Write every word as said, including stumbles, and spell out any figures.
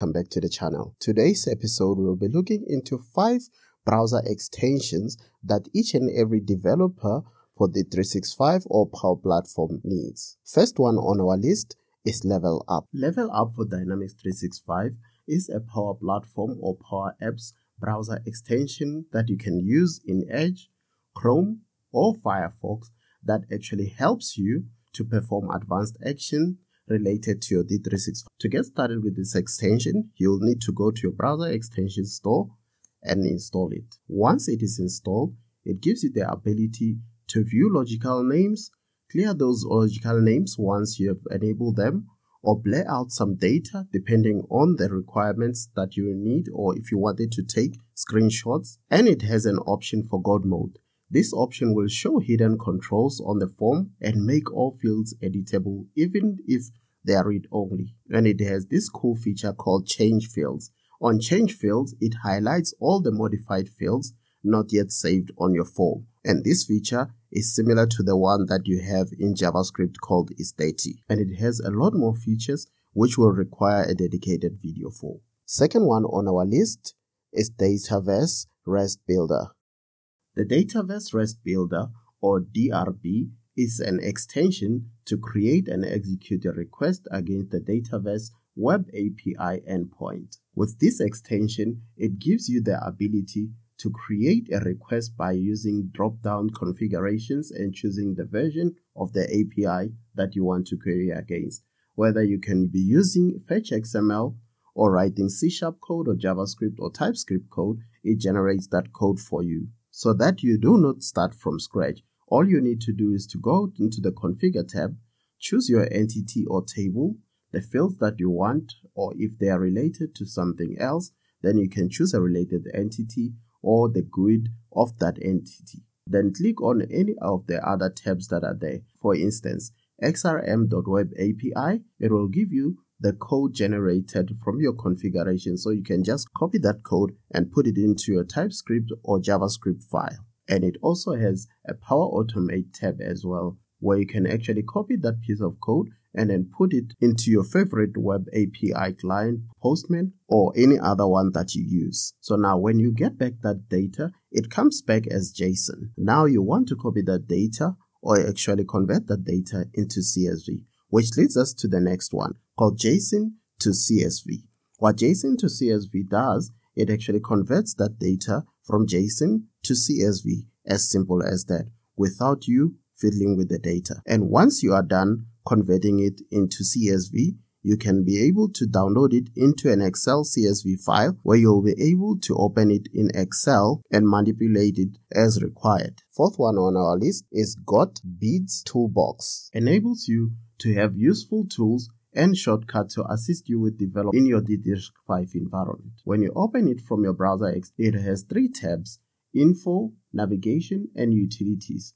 Come back to the channel. Today's episode will be looking into five browser extensions that each and every developer for the three sixty-five or Power Platform needs. First one on our list is Level Up. Level Up for Dynamics three sixty-five is a Power Platform or Power Apps browser extension that you can use in Edge, Chrome, or Firefox that actually helps you to perform advanced action related to your D three sixty-five. To get started with this extension, you'll need to go to your browser extension store and install it. Once it is installed, it gives you the ability to view logical names, clear those logical names once you have enabled them, or blur out some data depending on the requirements that you need or if you wanted to take screenshots. And it has an option for God mode. This option will show hidden controls on the form and make all fields editable even if they are read-only. And it has this cool feature called Change Fields. On Change Fields, it highlights all the modified fields not yet saved on your form. And this feature is similar to the one that you have in JavaScript called IsDirty. And it has a lot more features which will require a dedicated video for. Second one on our list is Dataverse REST Builder. The Dataverse REST Builder, or D R B, is an extension to create and execute a request against the Dataverse Web A P I endpoint. With this extension, it gives you the ability to create a request by using drop-down configurations and choosing the version of the A P I that you want to query against, whether you can be using FetchXML or writing C sharp code or JavaScript or TypeScript code. It generates that code for you, so that you do not start from scratch. All you need to do is to go into the Configure tab, choose your entity or table, the fields that you want, or if they are related to something else, then you can choose a related entity or the G U I D of that entity. Then click on any of the other tabs that are there. For instance, x r m dot web A P I, it will give you the code generated from your configuration, so you can just copy that code and put it into your TypeScript or JavaScript file. And it also has a Power Automate tab as well, where you can actually copy that piece of code and then put it into your favorite web A P I client, Postman, or any other one that you use. So now when you get back that data, it comes back as JSON. Now you want to copy that data or actually convert that data into C S V, which leads us to the next one called JSON to C S V. What JSON to C S V does, it actually converts that data from JSON to C S V, as simple as that, without you fiddling with the data. And once you are done converting it into C S V, you can be able to download it into an Excel C S V file where you'll be able to open it in Excel and manipulate it as required. Fourth one on our list is GotDibbs Toolbox. Enables you to have useful tools and shortcuts to assist you with developing in your D three sixty-five environment. When you open it from your browser, it has three tabs: Info, Navigation, and Utilities.